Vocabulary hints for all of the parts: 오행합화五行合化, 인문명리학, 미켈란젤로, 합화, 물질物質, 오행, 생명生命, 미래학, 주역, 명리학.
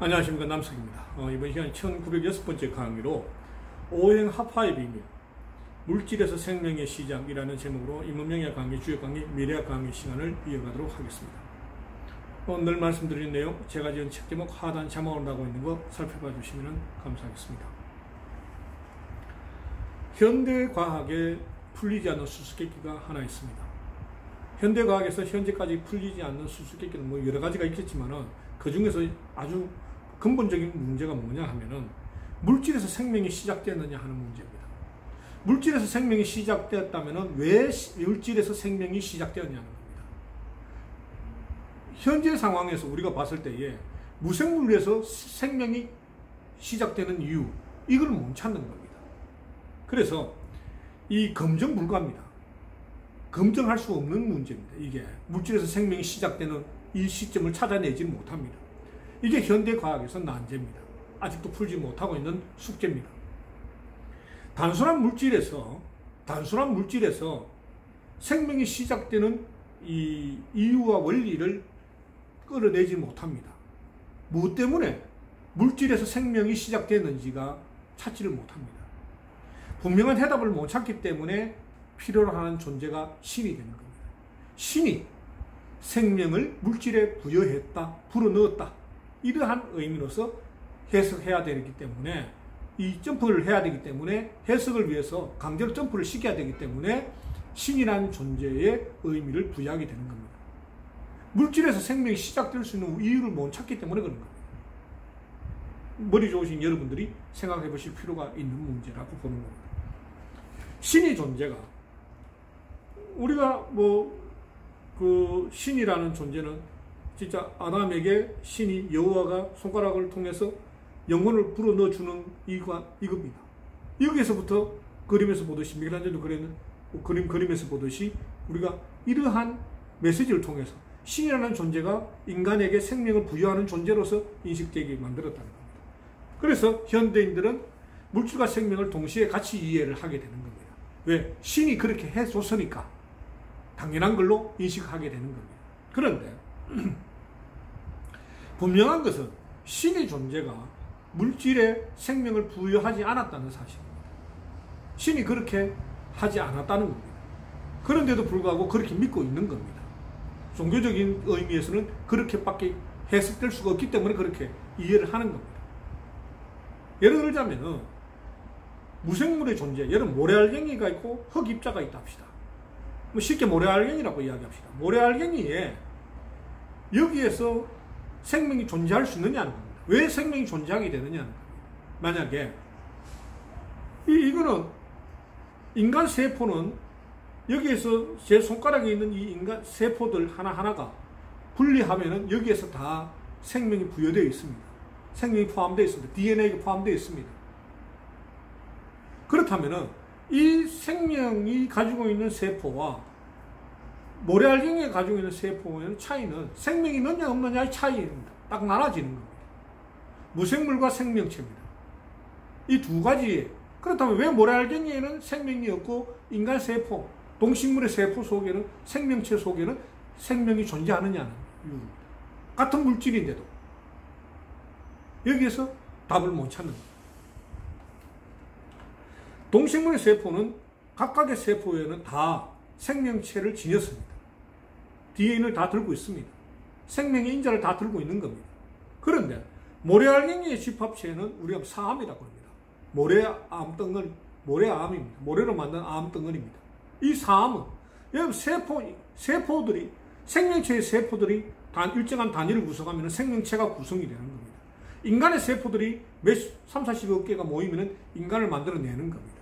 안녕하십니까, 남석입니다. 이번 시간은 1906번째 강의로 오행합화의 비밀, 물질에서 생명의 시작이라는 제목으로 인문명리학 강의, 주역 강의, 미래학 강의 시간을 이어가도록 하겠습니다. 늘 말씀드린 내용, 제가 지은 책 제목 하단 자막으로 나오고 있는 거 살펴봐 주시면 감사하겠습니다. 현대과학에 풀리지 않는 수수께끼가 하나 있습니다. 현대과학에서 현재까지 풀리지 않는 수수께끼는 뭐 여러 가지가 있겠지만은 그 중에서 아주 근본적인 문제가 뭐냐 하면은 물질에서 생명이 시작되었느냐 하는 문제입니다. 물질에서 생명이 시작되었다면은 왜 물질에서 생명이 시작되었냐는 겁니다. 현재 상황에서 우리가 봤을 때에 무생물에서 생명이 시작되는 이유, 이걸 못 찾는 겁니다. 그래서 이 검증 불가입니다. 검증할 수 없는 문제입니다. 이게 물질에서 생명이 시작되는 이 시점을 찾아내지 못합니다. 이게 현대과학에서 난제입니다. 아직도 풀지 못하고 있는 숙제입니다. 단순한 물질에서 생명이 시작되는 이 이유와 원리를 끌어내지 못합니다. 무엇 때문에 물질에서 생명이 시작되는지가 찾지를 못합니다. 분명한 해답을 못 찾기 때문에 필요로 하는 존재가 신이 되는 겁니다. 신이 생명을 물질에 부여했다, 불어넣었다, 이러한 의미로서 해석해야 되기 때문에, 이 점프를 해야 되기 때문에, 해석을 위해서 강제로 점프를 시켜야 되기 때문에 신이라는 존재의 의미를 부여하게 되는 겁니다. 물질에서 생명이 시작될 수 있는 이유를 못 찾기 때문에 그런 겁니다. 머리 좋으신 여러분들이 생각해 보실 필요가 있는 문제라고 보는 겁니다. 신의 존재가, 우리가 그 신이라는 존재는 진짜 아담에게 신이 여호와가 손가락을 통해서 영혼을 불어넣어주는 이겁니다. 여기에서부터 그림에서 보듯이, 미켈란젤로 그림에서 보듯이 우리가 이러한 메시지를 통해서 신이라는 존재가 인간에게 생명을 부여하는 존재로서 인식되게 만들었다는 겁니다. 그래서 현대인들은 물질과 생명을 동시에 같이 이해를 하게 되는 겁니다. 왜? 신이 그렇게 해줬으니까 당연한 걸로 인식하게 되는 겁니다. 그런데 분명한 것은 신의 존재가 물질에 생명을 부여하지 않았다는 사실입니다. 신이 그렇게 하지 않았다는 겁니다. 그런데도 불구하고 그렇게 믿고 있는 겁니다. 종교적인 의미에서는 그렇게밖에 해석될 수가 없기 때문에 그렇게 이해를 하는 겁니다. 예를 들자면 무생물의 존재, 예를 모래알갱이가 있고 흙입자가 있다 합시다. 쉽게 모래알갱이라고 이야기합시다. 모래알갱이에 여기에서 생명이 존재할 수 있느냐는 겁니다. 왜 생명이 존재하게 되느냐는 겁니다. 만약에 이거는 인간 세포는 여기에서 제 손가락에 있는 이 인간 세포들 하나하나가 분리하면은 여기에서 다 생명이 부여되어 있습니다. 생명이 포함되어 있습니다. DNA가 포함되어 있습니다. 그렇다면은 이 생명이 가지고 있는 세포와 모래알갱이가 가지고 있는 세포의 차이는 생명이 있느냐 없느냐의 차이입니다. 딱 나눠지는 겁니다. 무생물과 생명체입니다. 이 두 가지에, 그렇다면 왜 모래알갱이에는 생명이 없고 인간 세포, 동식물의 세포 속에는, 생명체 속에는 생명이 존재하느냐는 이유입니다. 같은 물질인데도 여기에서 답을 못 찾는 겁니다. 동식물의 세포는 각각의 세포에는 다 생명체를 지녔습니다. DNA를 다 들고 있습니다. 생명의 인자를 다 들고 있는 겁니다. 그런데 모래알갱이의 집합체는 우리가 사암이라고 합니다. 모래암덩어리, 모래암입니다. 모래로 만든 암덩어리입니다. 이 사암은 왜냐하면 세포들이, 생명체의 세포들이 일정한 단위를 구성하면 생명체가 구성이 되는 겁니다. 인간의 세포들이 30, 40억 개가 모이면 인간을 만들어내는 겁니다.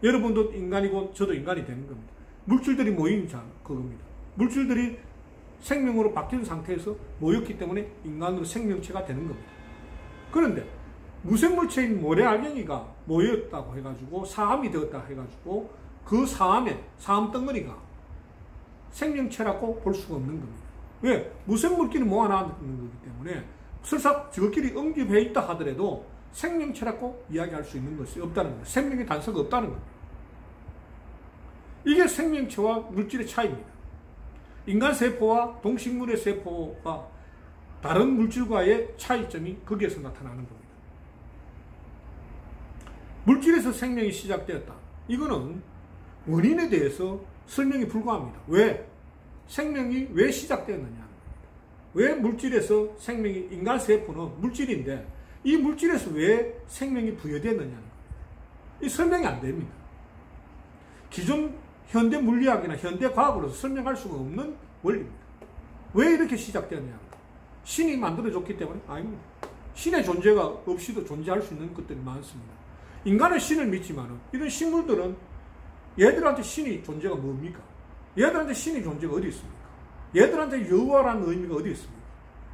여러분도 인간이고 저도 인간이 되는 겁니다. 물질들이 모인 그겁니다. 물질들이 생명으로 바뀐 상태에서 모였기 때문에 인간으로 생명체가 되는 겁니다. 그런데 무생물체인 모래알갱이가 모였다고 해가지고 사암이 되었다 해가지고 그 사암에, 사암덩어리가 생명체라고 볼 수가 없는 겁니다. 왜? 무생물끼리 모아놨는 거기 때문에 설사 저것끼리 응집해 있다 하더라도 생명체라고 이야기할 수 있는 것이 없다는 거예요. 생명의 단서가 없다는 겁니다. 이게 생명체와 물질의 차이입니다. 인간 세포와 동식물의 세포가 다른 물질과의 차이점이 거기에서 나타나는 겁니다. 물질에서 생명이 시작되었다. 이거는 원인에 대해서 설명이 불가합니다. 왜? 생명이 왜 시작되었느냐? 왜 물질에서 생명이, 인간 세포는 물질인데 이 물질에서 왜 생명이 부여되었느냐는 겁니다. 이 설명이 안 됩니다. 기존 현대 물리학이나 현대 과학으로서 설명할 수가 없는 원리입니다. 왜 이렇게 시작되었냐? 신이 만들어줬기 때문에 아닙니다. 신의 존재가 없이도 존재할 수 있는 것들이 많습니다. 인간은 신을 믿지만 이런 식물들은 얘들한테 신이 존재가 뭡니까? 얘들한테 신이 존재가 어디 있습니까? 얘들한테 여호와라는 의미가 어디 있습니까?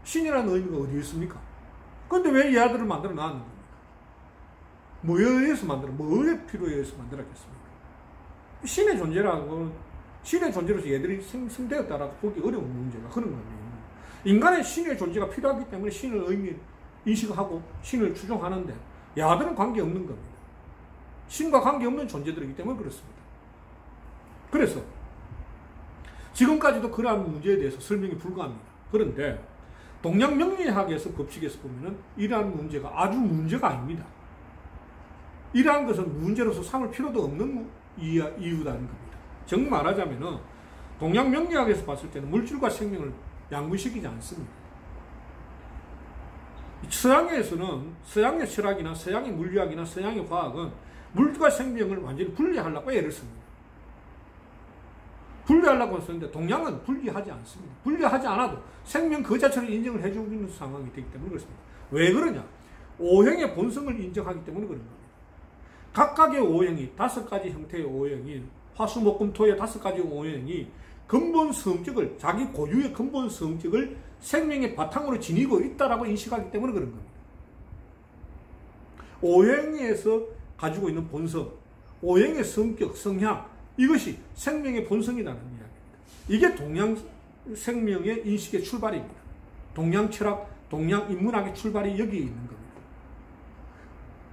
신이라는 의미가 어디 있습니까? 그런데 왜 얘들을 만들어 놨는 겁니까? 뭐에 의해서 만들어, 뭐의 필요에 의해서 만들었겠습니까? 신의 존재라는 건 신의 존재로서 얘들이 생성되었다라고 보기 어려운 문제가 그런 겁니다. 인간의 신의 존재가 필요하기 때문에 신을 의미 인식하고 신을 추종하는데 야들은 관계없는 겁니다. 신과 관계없는 존재들이기 때문에 그렇습니다. 그래서 지금까지도 그러한 문제에 대해서 설명이 불가합니다. 그런데 동양 명리학에서 법칙에서 보면은 이러한 문제가 아주 문제가 아닙니다. 이러한 것은 문제로서 삼을 필요도 없는 이유라는 겁니다. 정 말하자면은 동양 명리학에서 봤을 때는 물질과 생명을 양분시키지 않습니다. 서양에서는 서양의 철학이나 서양의 물리학이나 서양의 과학은 물과 생명을 완전히 분리하려고 애를 씁니다. 분리하려고 쓰는데 동양은 분리하지 않습니다. 분리하지 않아도 생명 그 자체를 인정을 해주는 상황이 되기 때문에 그렇습니다. 왜 그러냐? 오행의 본성을 인정하기 때문에 그런 겁니다. 각각의 오행이, 5가지 형태의 오행이, 화수목금토의 5가지 오행이 근본 성격을, 자기 고유의 근본 성격을 생명의 바탕으로 지니고 있다라고 인식하기 때문에 그런 겁니다. 오행에서 가지고 있는 본성, 오행의 성격, 성향, 이것이 생명의 본성이라는 이야기입니다. 이게 동양 생명의 인식의 출발입니다. 동양 철학, 동양 인문학의 출발이 여기에 있는 겁니다.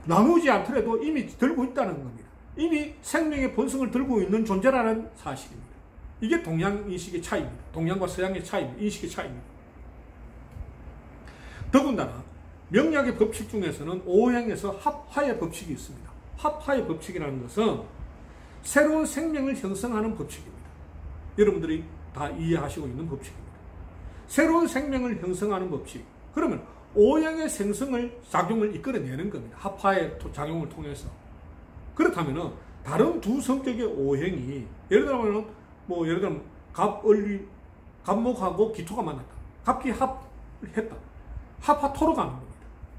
나누지 않더라도 이미 들고 있다는 겁니다. 이미 생명의 본성을 들고 있는 존재라는 사실입니다. 이게 동양 인식의 차이입니다. 동양과 서양의 차이입니다. 인식의 차이입니다. 더군다나 명리학의 법칙 중에서는 오행에서 합화의 법칙이 있습니다. 합화의 법칙이라는 것은 새로운 생명을 형성하는 법칙입니다. 여러분들이 다 이해하시고 있는 법칙입니다. 새로운 생명을 형성하는 법칙. 그러면 오행의 생성을 작용을 이끌어내는 겁니다. 합화의 작용을 통해서. 그렇다면 다른 두 성격의 오행이 예를 들면 예를 들면 갑을리, 갑목하고 기토가 만났다. 갑기 합했다. 합화 토로가 하는 겁니다.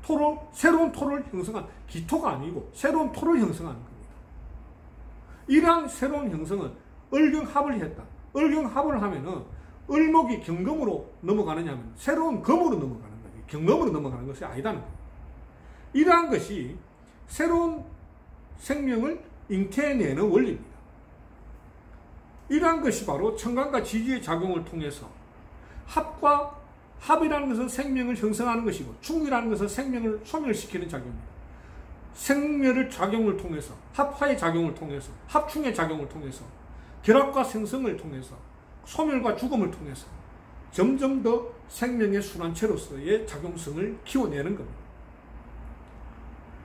토로, 새로운 토를 형성한 기토가 아니고 새로운 토를 형성하는 겁니다. 이러한 새로운 형성은 을경합을 했다. 을경합을 하면은 을목이 경금으로 넘어가느냐 하면 새로운 금으로 넘어가는 거예요. 경금으로 넘어가는 것이 아니다는 거예요. 이러한 것이 새로운 생명을 잉태해내는 원리입니다. 이러한 것이 바로 천간과 지지의 작용을 통해서 합과 합이라는 것은 생명을 형성하는 것이고 충이라는 것은 생명을 소멸시키는 작용입니다. 생멸의 작용을 통해서 합화의 작용을 통해서 합충의 작용을 통해서 결합과 생성을 통해서 소멸과 죽음을 통해서 점점 더 생명의 순환체로서의 작용성을 키워내는 겁니다.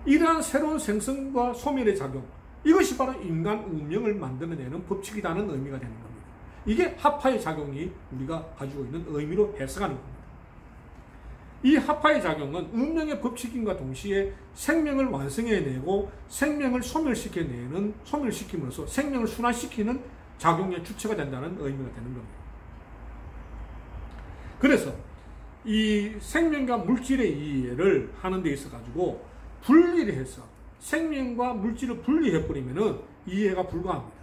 이러한 새로운 생성과 소멸의 작용 이것이 바로 인간 운명을 만들어내는 법칙이라는 의미가 되는 겁니다. 이게 합화의 작용이 우리가 가지고 있는 의미로 해석하는 겁니다. 이 합화의 작용은 운명의 법칙인과 동시에 생명을 완성해내고 생명을 소멸시켜내는, 소멸시킴으로써 생명을 순환시키는 작용의 주체가 된다는 의미가 되는 겁니다. 그래서 이 생명과 물질의 이해를 하는 데 있어 가지고 분리를 해서 생명과 물질을 분리해버리면 이해가 불가합니다.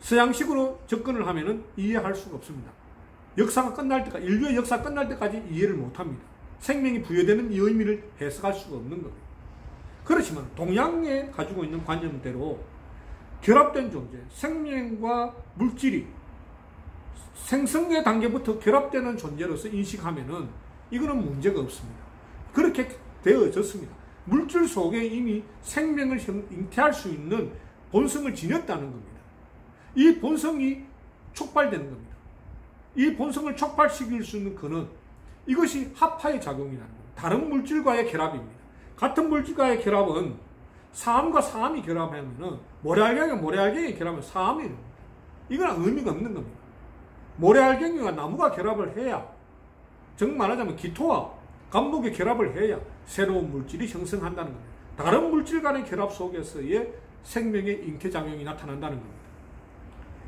서양식으로 접근을 하면 이해할 수가 없습니다. 역사가 끝날 때까지, 인류의 역사가 끝날 때까지 이해를 못합니다. 생명이 부여되는 이 의미를 해석할 수가 없는 겁니다. 그렇지만 동양에 가지고 있는 관념대로 결합된 존재, 생명과 물질이 생성의 단계부터 결합되는 존재로서 인식하면 이거는 문제가 없습니다. 그렇게 되어졌습니다. 물질 속에 이미 생명을 잉태할 수 있는 본성을 지녔다는 겁니다. 이 본성이 촉발되는 겁니다. 이 본성을 촉발시킬 수 있는 근원, 이것이 합화의 작용이라는 겁니다. 다른 물질과의 결합입니다. 같은 물질과의 결합은 사암과 사암이 결합하면은 모래알갱이와 모래알갱이 결합하면 사암이 됩니다. 이건 의미가 없는 겁니다. 모래알갱이와 나무가 결합을 해야, 즉 말하자면 기토와 갑목이 결합을 해야 새로운 물질이 형성한다는 겁니다. 다른 물질 간의 결합 속에서의 생명의 인쾌작용이 나타난다는 겁니다.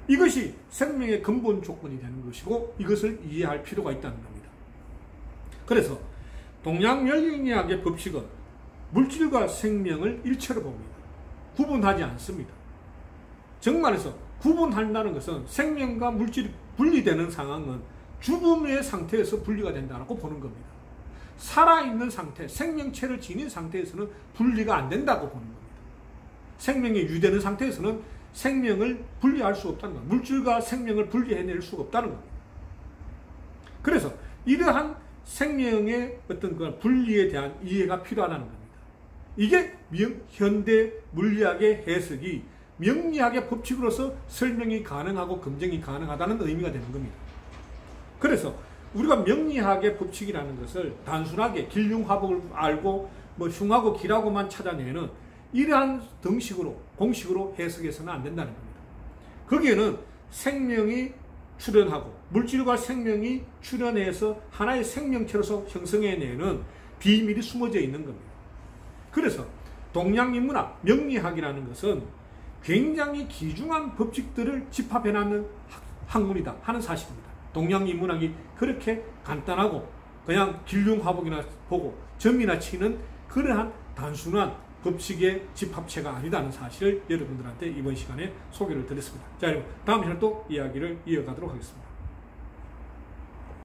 이것이 생명의 근본 조건이 되는 것이고 이것을 이해할 필요가 있다는 겁니다. 그래서 동양 물리학의 법칙은 물질과 생명을 일체로 봅니다. 구분하지 않습니다. 정말에서 구분한다는 것은 생명과 물질이 분리되는 상황은 죽음의 상태에서 분리가 된다고 보는 겁니다. 살아있는 상태, 생명체를 지닌 상태에서는 분리가 안 된다고 보는 겁니다. 생명이 유되는 상태에서는 생명을 분리할 수 없다는 겁니다. 물질과 생명을 분리해낼 수가 없다는 겁니다. 그래서 이러한 생명의 어떤 그 분리에 대한 이해가 필요하다는 겁니다. 이게 현대 물리학의 해석이 명리학의 법칙으로서 설명이 가능하고 검증이 가능하다는 의미가 되는 겁니다. 그래서 우리가 명리학의 법칙이라는 것을 단순하게 길흉화법을 알고 뭐 흉하고 길하고만 찾아내는 이러한 등식으로 공식으로 해석해서는 안 된다는 겁니다. 거기에는 생명이 출현하고 물질과 생명이 출현해서 하나의 생명체로서 형성해내는 비밀이 숨어져 있는 겁니다. 그래서 동양인문학, 명리학이라는 것은 굉장히 귀중한 법칙들을 집합해놨는 학문이다 하는 사실입니다. 동양인문학이 그렇게 간단하고 그냥 길흉화복이나 보고 점이나 치는 그러한 단순한 법칙의 집합체가 아니다는 사실을 여러분들한테 이번 시간에 소개를 드렸습니다. 자, 여러분 다음 시간에 또 이야기를 이어가도록 하겠습니다.